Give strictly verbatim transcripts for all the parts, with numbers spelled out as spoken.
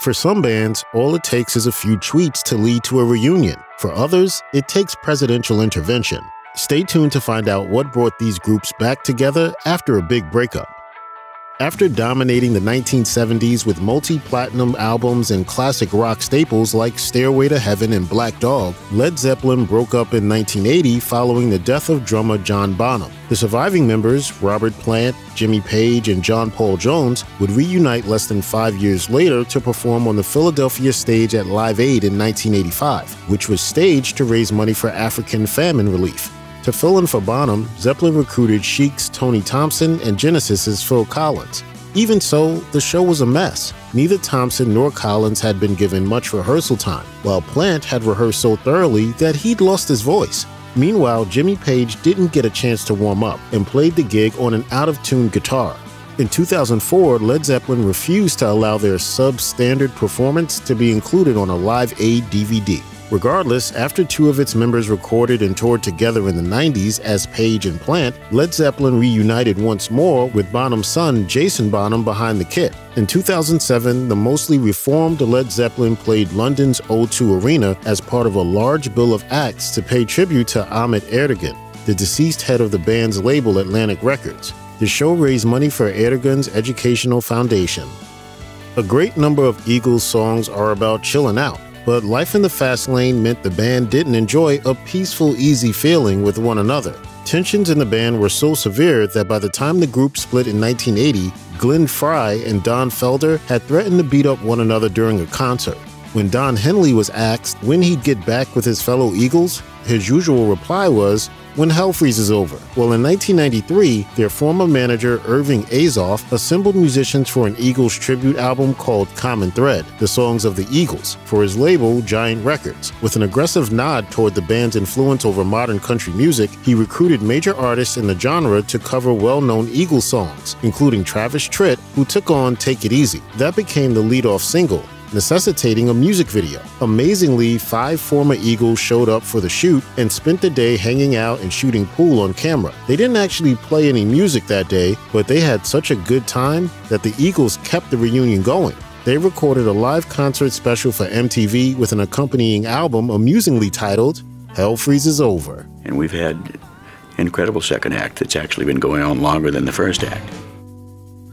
For some bands, all it takes is a few tweets to lead to a reunion. For others, it takes presidential intervention. Stay tuned to find out what brought these groups back together after a big breakup. After dominating the nineteen seventies with multi-platinum albums and classic rock staples like Stairway to Heaven and Black Dog, Led Zeppelin broke up in nineteen eighty following the death of drummer John Bonham. The surviving members, Robert Plant, Jimmy Page, and John Paul Jones, would reunite less than five years later to perform on the Philadelphia stage at Live Aid in nineteen eighty-five, which was staged to raise money for African famine relief. To fill in for Bonham, Zeppelin recruited Chic's Tony Thompson and Genesis's Phil Collins. Even so, the show was a mess. Neither Thompson nor Collins had been given much rehearsal time, while Plant had rehearsed so thoroughly that he'd lost his voice. Meanwhile, Jimmy Page didn't get a chance to warm up and played the gig on an out-of-tune guitar. In two thousand four, Led Zeppelin refused to allow their substandard performance to be included on a Live Aid D V D. Regardless, after two of its members recorded and toured together in the nineties as Page and Plant, Led Zeppelin reunited once more with Bonham's son Jason Bonham behind the kit. In two thousand seven, the mostly reformed Led Zeppelin played London's O two Arena as part of a large bill of acts to pay tribute to Ahmet Ertegun, the deceased head of the band's label Atlantic Records. The show raised money for Ertegun's educational foundation. A great number of Eagles songs are about chilling out, but life in the fast lane meant the band didn't enjoy a peaceful, easy feeling with one another. Tensions in the band were so severe that by the time the group split in nineteen eighty, Glenn Frey and Don Felder had threatened to beat up one another during a concert. When Don Henley was asked when he'd get back with his fellow Eagles, his usual reply was, "When Hell Freezes Over." Well, in nineteen ninety-three, their former manager Irving Azoff assembled musicians for an Eagles tribute album called Common Thread, The Songs of the Eagles, for his label Giant Records. With an aggressive nod toward the band's influence over modern country music, he recruited major artists in the genre to cover well-known Eagles songs, including Travis Tritt, who took on Take It Easy. That became the lead-off single, necessitating a music video. Amazingly, five former Eagles showed up for the shoot and spent the day hanging out and shooting pool on camera. They didn't actually play any music that day, but they had such a good time that the Eagles kept the reunion going. They recorded a live concert special for M T V with an accompanying album amusingly titled Hell Freezes Over. And we've had an incredible second act that's actually been going on longer than the first act.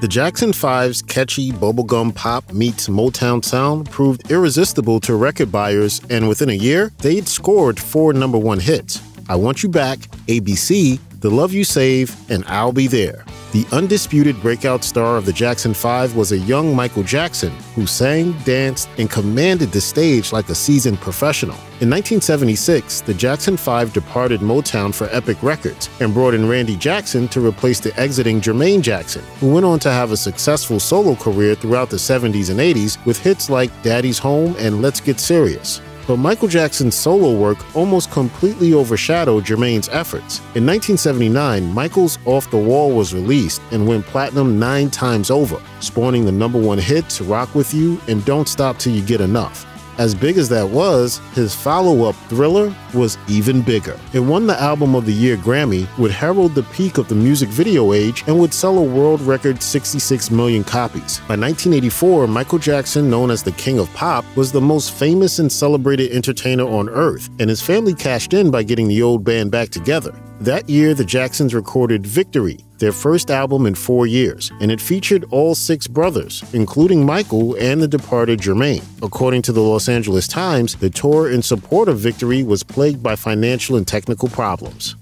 The Jackson five's catchy bubblegum pop meets Motown sound proved irresistible to record buyers, and within a year, they'd scored four number one hits: I Want You Back, A B C, The Love You Save, and I'll Be There. The undisputed breakout star of the Jackson five was a young Michael Jackson, who sang, danced, and commanded the stage like a seasoned professional. In nineteen seventy-six, the Jackson five departed Motown for Epic Records and brought in Randy Jackson to replace the exiting Jermaine Jackson, who went on to have a successful solo career throughout the seventies and eighties with hits like Daddy's Home and Let's Get Serious. But Michael Jackson's solo work almost completely overshadowed Jermaine's efforts. In nineteen seventy-nine, Michael's Off the Wall was released and went platinum nine times over, spawning the number one hits Rock With You and Don't Stop Till You Get Enough. As big as that was, his follow-up Thriller was even bigger. It won the Album of the Year Grammy, would herald the peak of the music video age, and would sell a world record sixty-six million copies. By nineteen eighty-four, Michael Jackson, known as the King of Pop, was the most famous and celebrated entertainer on earth, and his family cashed in by getting the old band back together. That year, the Jacksons recorded Victory, their first album in four years, and it featured all six brothers, including Michael and the departed Jermaine. According to the Los Angeles Times, the tour in support of Victory was plagued by financial and technical problems.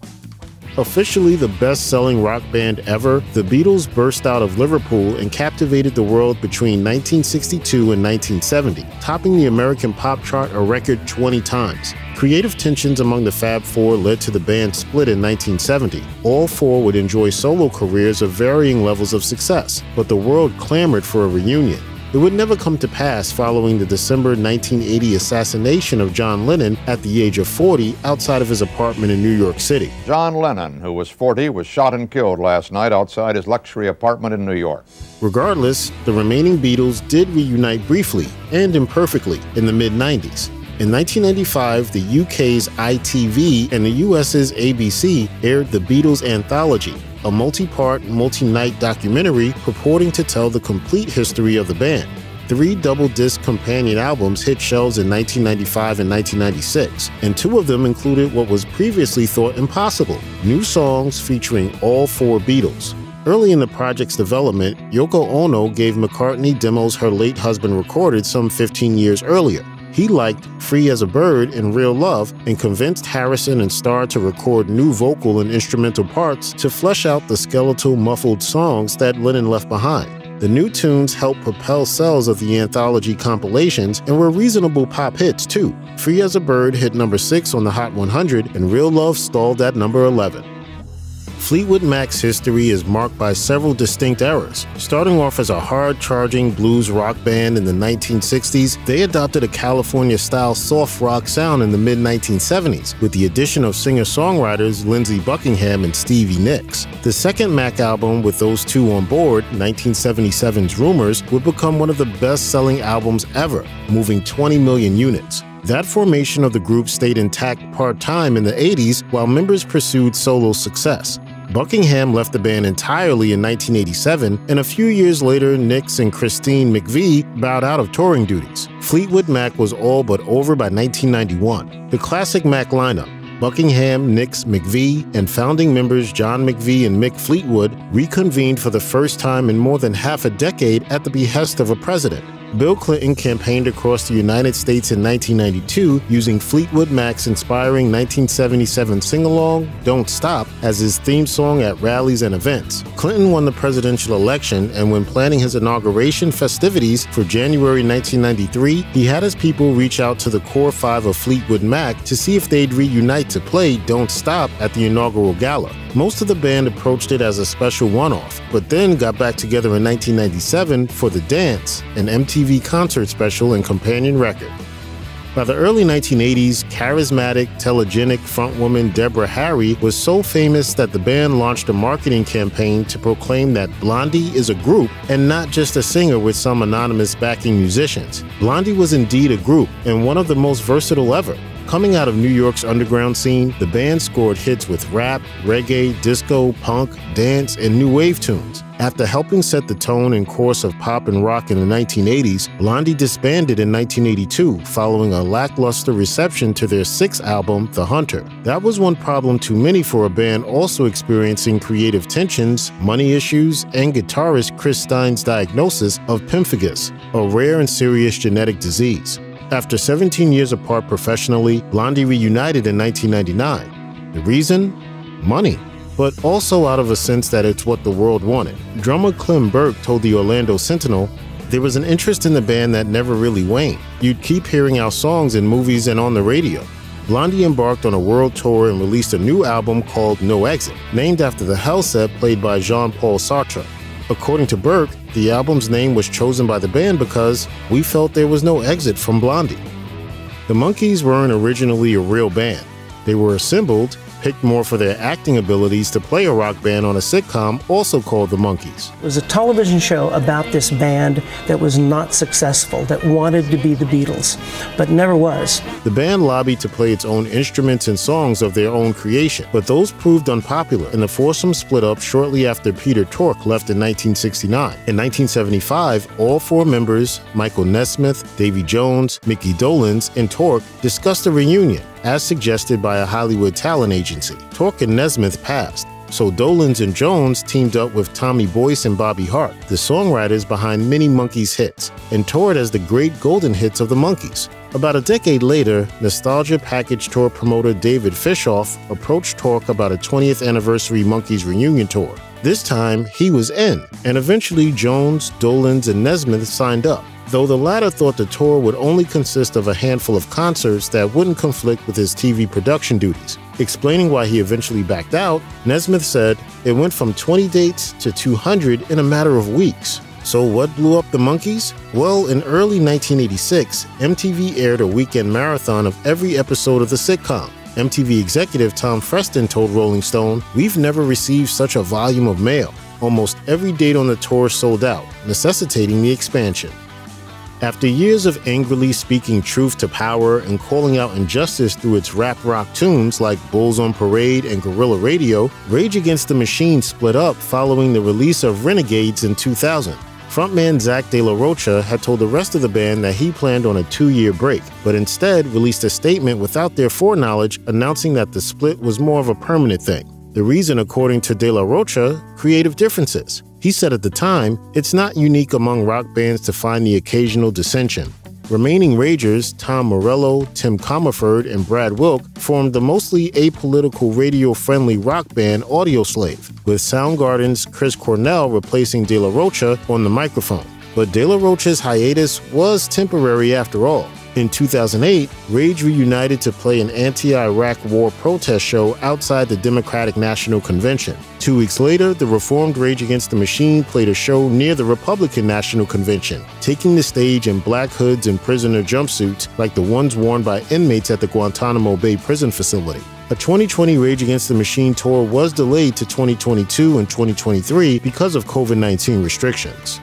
Officially the best-selling rock band ever, the Beatles burst out of Liverpool and captivated the world between nineteen sixty-two and nineteen seventy, topping the American pop chart a record twenty times. Creative tensions among the Fab Four led to the band's split in nineteen seventy. All four would enjoy solo careers of varying levels of success, but the world clamored for a reunion. It would never come to pass following the December nineteen eighty assassination of John Lennon at the age of forty outside of his apartment in New York City. John Lennon, who was forty, was shot and killed last night outside his luxury apartment in New York. Regardless, the remaining Beatles did reunite briefly and imperfectly in the mid nineties. In nineteen ninety-five, the U K's I T V and the U S's A B C aired the Beatles anthology, a multi-part, multi-night documentary purporting to tell the complete history of the band. Three double-disc companion albums hit shelves in nineteen ninety-five and nineteen ninety-six, and two of them included what was previously thought impossible, new songs featuring all four Beatles. Early in the project's development, Yoko Ono gave McCartney demos her late husband recorded some fifteen years earlier. He liked Free as a Bird and Real Love and convinced Harrison and Starr to record new vocal and instrumental parts to flesh out the skeletal, muffled songs that Lennon left behind. The new tunes helped propel sales of the anthology compilations and were reasonable pop hits, too. Free as a Bird hit number six on the Hot one hundred, and Real Love stalled at number eleven. Fleetwood Mac's history is marked by several distinct eras. Starting off as a hard-charging blues rock band in the nineteen sixties, they adopted a California-style soft rock sound in the mid nineteen seventies, with the addition of singer-songwriters Lindsey Buckingham and Stevie Nicks. The second Mac album with those two on board, nineteen seventy-seven's Rumors, would become one of the best-selling albums ever, moving twenty million units. That formation of the group stayed intact part-time in the eighties while members pursued solo success. Buckingham left the band entirely in nineteen eighty-seven, and a few years later, Nicks and Christine McVie bowed out of touring duties. Fleetwood Mac was all but over by nineteen ninety-one. The classic Mac lineup, Buckingham, Nicks, McVie, and founding members John McVie and Mick Fleetwood, reconvened for the first time in more than half a decade at the behest of a president. Bill Clinton campaigned across the United States in nineteen ninety-two using Fleetwood Mac's inspiring nineteen seventy-seven sing-along, Don't Stop, as his theme song at rallies and events. Clinton won the presidential election, and when planning his inauguration festivities for January nineteen ninety-three, he had his people reach out to the core five of Fleetwood Mac to see if they'd reunite to play Don't Stop at the inaugural gala. Most of the band approached it as a special one-off, but then got back together in nineteen ninety-seven for The Dance, an M T V concert special and companion record. By the early nineteen eighties, charismatic, telegenic frontwoman Deborah Harry was so famous that the band launched a marketing campaign to proclaim that Blondie is a group and not just a singer with some anonymous backing musicians. Blondie was indeed a group, and one of the most versatile ever. Coming out of New York's underground scene, the band scored hits with rap, reggae, disco, punk, dance, and new wave tunes. After helping set the tone and course of pop and rock in the nineteen eighties, Blondie disbanded in nineteen eighty-two following a lackluster reception to their sixth album, The Hunter. That was one problem too many for a band also experiencing creative tensions, money issues, and guitarist Chris Stein's diagnosis of pemphigus, a rare and serious genetic disease. After seventeen years apart professionally, Blondie reunited in nineteen ninety-nine. The reason? Money, but also out of a sense that it's what the world wanted. Drummer Clem Burke told the Orlando Sentinel, "There was an interest in the band that never really waned. You'd keep hearing our songs in movies and on the radio." Blondie embarked on a world tour and released a new album called No Exit, named after the Hell set played by Jean Paul Sartre. According to Burke, the album's name was chosen by the band because we felt there was no exit from Blondie. The Monkees weren't originally a real band. They were assembled, picked more for their acting abilities, to play a rock band on a sitcom also called The Monkees. It was a television show about this band that was not successful, that wanted to be the Beatles, but never was. The band lobbied to play its own instruments and songs of their own creation, but those proved unpopular, and the foursome split up shortly after Peter Tork left in nineteen sixty-nine. In nineteen seventy-five, all four members, Michael Nesmith, Davy Jones, Mickey Dolenz, and Tork, discussed a reunion, as suggested by a Hollywood talent agency. Tork and Nesmith passed, so Dolenz and Jones teamed up with Tommy Boyce and Bobby Hart, the songwriters behind many Monkees hits, and toured as the Great Golden Hits of the Monkees. About a decade later, nostalgia package tour promoter David Fishoff approached Tork about a twentieth anniversary Monkees reunion tour. This time, he was in, and eventually Jones, Dolenz, and Nesmith signed up, though the latter thought the tour would only consist of a handful of concerts that wouldn't conflict with his T V production duties. Explaining why he eventually backed out, Nesmith said, "It went from twenty dates to two hundred in a matter of weeks." So what blew up the Monkees? Well, in early nineteen eighty-six, M T V aired a weekend marathon of every episode of the sitcom. M T V executive Tom Freston told Rolling Stone, "We've never received such a volume of mail. Almost every date on the tour sold out, necessitating the expansion." After years of angrily speaking truth to power and calling out injustice through its rap rock tunes like Bulls on Parade and Guerrilla Radio, Rage Against the Machine split up following the release of Renegades in two thousand. Frontman Zach De La Rocha had told the rest of the band that he planned on a two-year break, but instead released a statement without their foreknowledge announcing that the split was more of a permanent thing. The reason, according to De La Rocha, creative differences. He said at the time, it's not unique among rock bands to find the occasional dissension. Remaining Ragers, Tom Morello, Tim Comerford, and Brad Wilk formed the mostly apolitical radio-friendly rock band Audioslave, with Soundgarden's Chris Cornell replacing De La Rocha on the microphone. But De La Rocha's hiatus was temporary after all. In two thousand eight, Rage reunited to play an anti-Iraq war protest show outside the Democratic National Convention. Two weeks later, the reformed Rage Against the Machine played a show near the Republican National Convention, taking the stage in black hoods and prisoner jumpsuits like the ones worn by inmates at the Guantanamo Bay prison facility. A twenty twenty Rage Against the Machine tour was delayed to twenty twenty-two and twenty twenty-three because of COVID nineteen restrictions.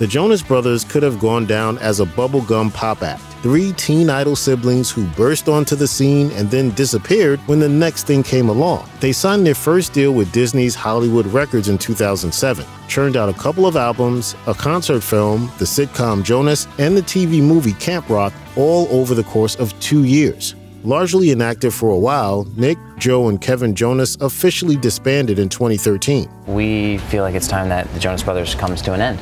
The Jonas Brothers could have gone down as a bubblegum pop act, three teen idol siblings who burst onto the scene and then disappeared when the next thing came along. They signed their first deal with Disney's Hollywood Records in two thousand seven, churned out a couple of albums, a concert film, the sitcom Jonas, and the T V movie Camp Rock, all over the course of two years. Largely inactive for a while, Nick, Joe, and Kevin Jonas officially disbanded in twenty thirteen. We feel like it's time that the Jonas Brothers comes to an end.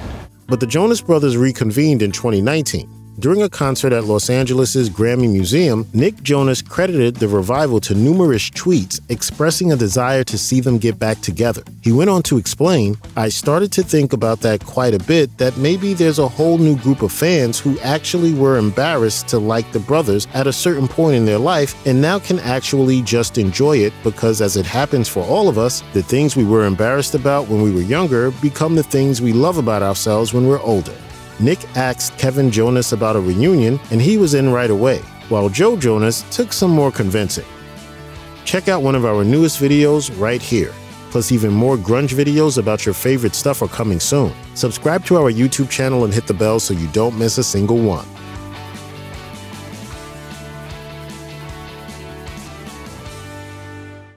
But the Jonas Brothers reconvened in twenty nineteen. During a concert at Los Angeles' Grammy Museum, Nick Jonas credited the revival to numerous tweets expressing a desire to see them get back together. He went on to explain, I started to think about that quite a bit, that maybe there's a whole new group of fans who actually were embarrassed to like the brothers at a certain point in their life and now can actually just enjoy it because, as it happens for all of us, the things we were embarrassed about when we were younger become the things we love about ourselves when we're older. Nick asked Kevin Jonas about a reunion, and he was in right away, while Joe Jonas took some more convincing. Check out one of our newest videos right here. Plus, even more grunge videos about your favorite stuff are coming soon. Subscribe to our YouTube channel and hit the bell so you don't miss a single one.